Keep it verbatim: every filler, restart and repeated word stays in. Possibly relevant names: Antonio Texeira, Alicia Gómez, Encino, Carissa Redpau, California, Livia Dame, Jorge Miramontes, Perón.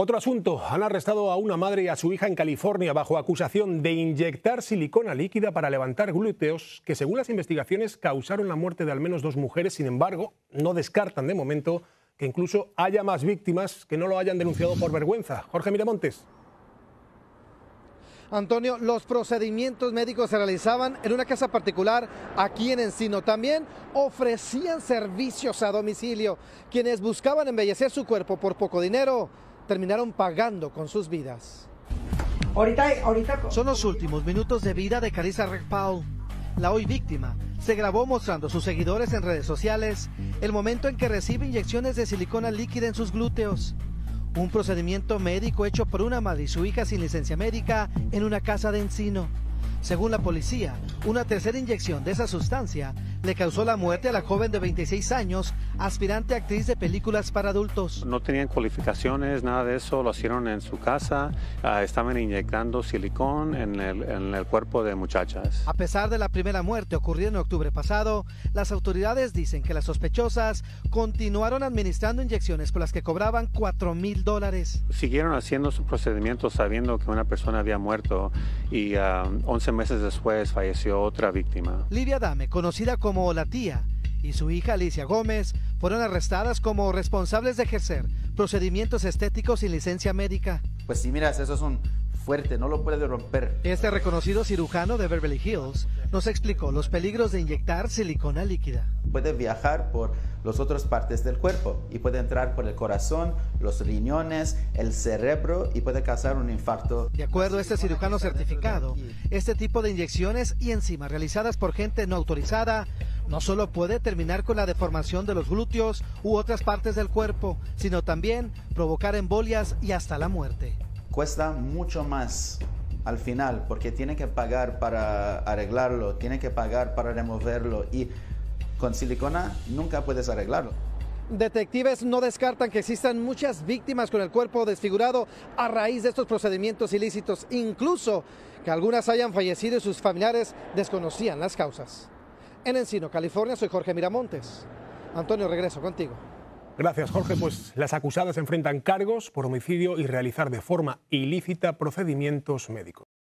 Otro asunto, han arrestado a una madre y a su hija en California bajo acusación de inyectar silicona líquida para levantar glúteos que, según las investigaciones, causaron la muerte de al menos dos mujeres. Sin embargo, no descartan de momento que incluso haya más víctimas que no lo hayan denunciado por vergüenza. Jorge Miramontes. Antonio, los procedimientos médicos se realizaban en una casa particular aquí en Encino. También ofrecían servicios a domicilio. Quienes buscaban embellecer su cuerpo por poco dinero terminaron pagando con sus vidas. Ahorita, ahorita... Son los últimos minutos de vida de Carissa Redpau. La hoy víctima se grabó mostrando a sus seguidores en redes sociales el momento en que recibe inyecciones de silicona líquida en sus glúteos. Un procedimiento médico hecho por una madre y su hija sin licencia médica en una casa de Encino. Según la policía, una tercera inyección de esa sustancia le causó la muerte a la joven de veintiséis años, aspirante a actriz de películas para adultos. No tenían cualificaciones, nada de eso, lo hicieron en su casa, uh, estaban inyectando silicón en el, en el cuerpo de muchachas. A pesar de la primera muerte ocurrida en octubre pasado, las autoridades dicen que las sospechosas continuaron administrando inyecciones por las que cobraban cuatro mil dólares. Siguieron haciendo su procedimiento sabiendo que una persona había muerto y uh, once meses después falleció otra víctima. Livia Dame, conocida como la tía, y su hija Alicia Gómez fueron arrestadas como responsables de ejercer procedimientos estéticos sin licencia médica. Pues sí, mira, eso es un fuerte, no lo puede romper. Este reconocido cirujano de Beverly Hills nos explicó los peligros de inyectar silicona líquida. Puede viajar por las otras partes del cuerpo y puede entrar por el corazón, los riñones, el cerebro y puede causar un infarto. De acuerdo a este cirujano certificado, este tipo de inyecciones y enzimas realizadas por gente no autorizada no solo puede terminar con la deformación de los glúteos u otras partes del cuerpo, sino también provocar embolias y hasta la muerte. Cuesta mucho más al final porque tiene que pagar para arreglarlo, tiene que pagar para removerlo y con silicona nunca puedes arreglarlo. Detectives no descartan que existan muchas víctimas con el cuerpo desfigurado a raíz de estos procedimientos ilícitos, incluso que algunas hayan fallecido y sus familiares desconocían las causas. En Encino, California, soy Jorge Miramontes. Antonio, regreso contigo. Gracias, Jorge. Pues las acusadas enfrentan cargos por homicidio y realizar de forma ilícita procedimientos médicos.